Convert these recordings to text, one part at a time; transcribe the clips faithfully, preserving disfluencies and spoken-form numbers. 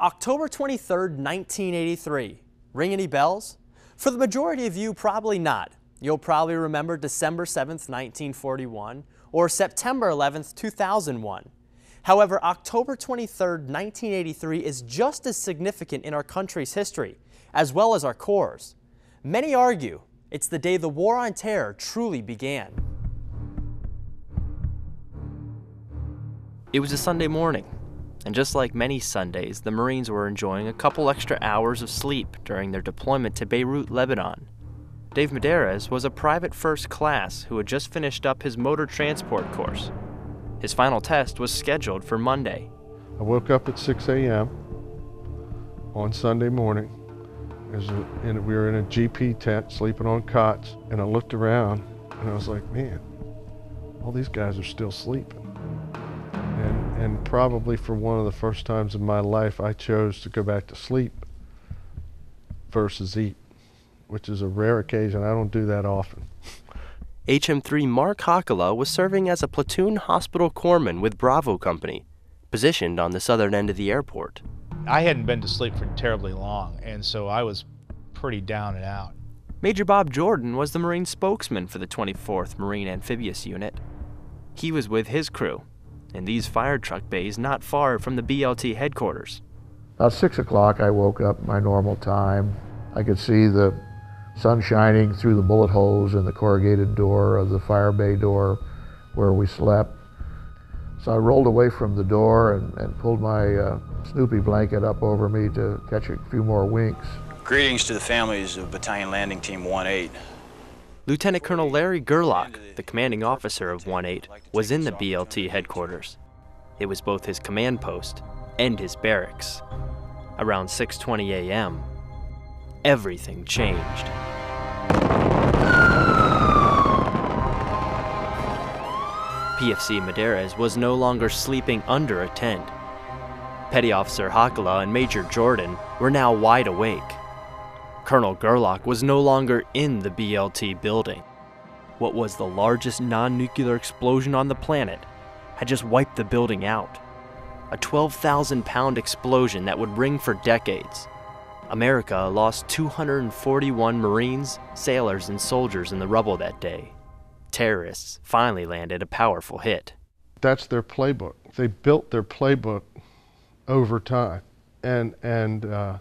October twenty-third, nineteen eighty-three. Ring any bells? For the majority of you, probably not. You'll probably remember December seventh, nineteen forty-one, or September eleventh, two thousand one. However, October twenty-third, nineteen eighty-three is just as significant in our country's history, as well as our Corps'. Many argue it's the day the War on Terror truly began. It was a Sunday morning, and just like many Sundays, the Marines were enjoying a couple extra hours of sleep during their deployment to Beirut, Lebanon. Dave Medeiros was a private first class who had just finished up his motor transport course. His final test was scheduled for Monday. I woke up at six A M on Sunday morning, and we were in a G P tent sleeping on cots, and I looked around and I was like, man, all these guys are still sleeping. And, and probably for one of the first times in my life, I chose to go back to sleep versus eat, which is a rare occasion. I don't do that often. H M three Mark Hakala was serving as a platoon hospital corpsman with Bravo Company, positioned on the southern end of the airport. I hadn't been to sleep for terribly long, and so I was pretty down and out. Major Bob Jordan was the Marine spokesman for the twenty-fourth Marine Amphibious Unit. He was with his crew in these fire truck bays not far from the B L T headquarters. About six o'clock I woke up my normal time. I could see the sun shining through the bullet holes in the corrugated door of the fire bay door where we slept. So I rolled away from the door and, and pulled my uh, Snoopy blanket up over me to catch a few more winks. Greetings to the families of Battalion Landing Team eighteen. Lieutenant Colonel Larry Gerlach, the commanding officer of eighteen, was in the B L T headquarters. It was both his command post and his barracks. Around six twenty A M, everything changed. P F C Medeiros was no longer sleeping under a tent. Petty Officer Hakala and Major Jordan were now wide awake. Colonel Gerlach was no longer in the B L T building. What was the largest non-nuclear explosion on the planet had just wiped the building out. A twelve thousand pound explosion that would ring for decades. America lost two hundred forty-one Marines, sailors, and soldiers in the rubble that day. Terrorists finally landed a powerful hit. That's their playbook. They built their playbook over time, and and uh,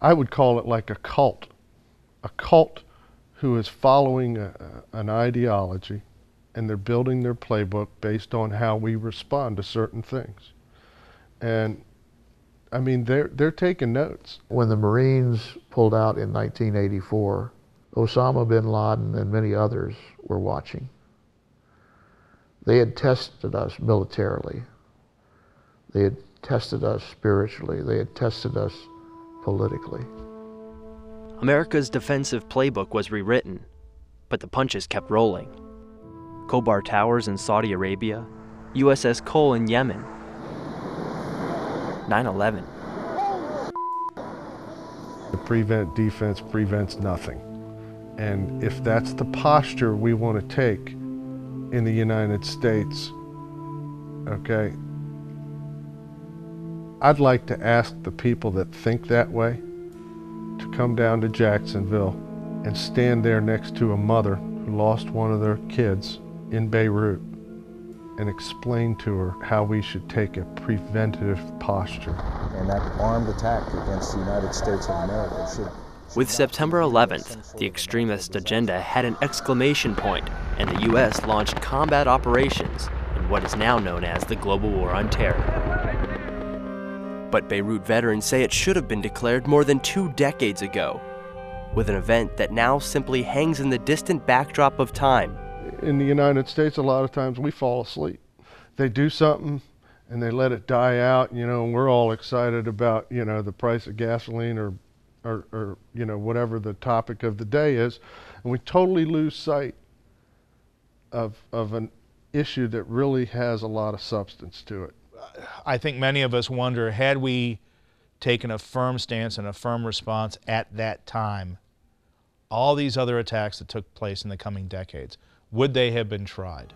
I would call it like a cult, a cult who is following a, an ideology, and they're building their playbook based on how we respond to certain things. And I mean, they're they're taking notes. When the Marines pulled out in nineteen eighty-four, Osama bin Laden and many others were watching. They had tested us militarily. They had tested us spiritually, they had tested us politically. America's defensive playbook was rewritten, but the punches kept rolling. Khobar Towers in Saudi Arabia, U S S Cole in Yemen, nine eleven. The prevent defense prevents nothing. And if that's the posture we want to take in the United States, okay, I'd like to ask the people that think that way to come down to Jacksonville and stand there next to a mother who lost one of their kids in Beirut and explain to her how we should take a preventative posture. And that armed attack against the United States of America should... should With September eleventh, the extremist agenda had an exclamation point, and the U S launched combat operations in what is now known as the Global War on Terror. But Beirut veterans say it should have been declared more than two decades ago, with an event that now simply hangs in the distant backdrop of time. In the United States, a lot of times we fall asleep. They do something and they let it die out, you know, and we're all excited about, you know, the price of gasoline or, or, or you know, whatever the topic of the day is, and we totally lose sight of, of an issue that really has a lot of substance to it. I think many of us wonder, had we taken a firm stance and a firm response at that time, all these other attacks that took place in the coming decades, would they have been tried?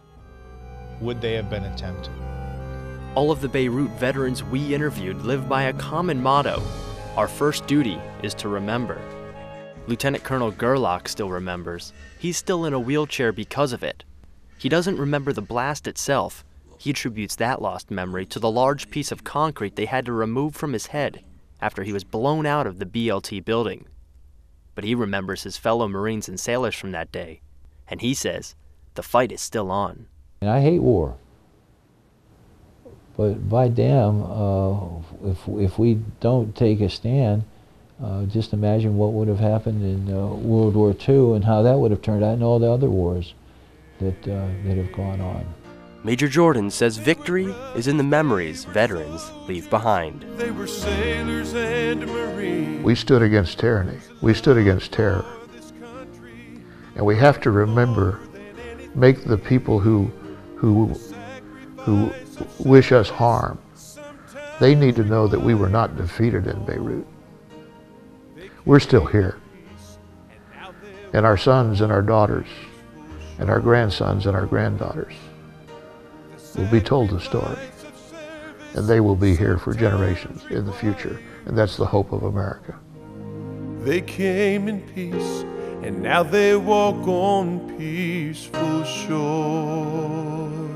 Would they have been attempted? All of the Beirut veterans we interviewed live by a common motto: our first duty is to remember. Lieutenant Colonel Gerlach still remembers. He's still in a wheelchair because of it. He doesn't remember the blast itself. He attributes that lost memory to the large piece of concrete they had to remove from his head after he was blown out of the B L T building. But he remembers his fellow Marines and sailors from that day, and he says the fight is still on. And I hate war, but by damn, uh, if, if we don't take a stand, Uh, just imagine what would have happened in uh, World War Two and how that would have turned out in all the other wars that, uh, that have gone on. Major Jordan says victory is in the memories veterans leave behind. They were sailors and Marines. We stood against tyranny. We stood against terror. And we have to remember, make the people who, who, who wish us harm, they need to know that we were not defeated in Beirut. We're still here, and our sons and our daughters and our grandsons and our granddaughters will be told the story, and they will be here for generations in the future, and that's the hope of America. They came in peace, and now they walk on peaceful shores.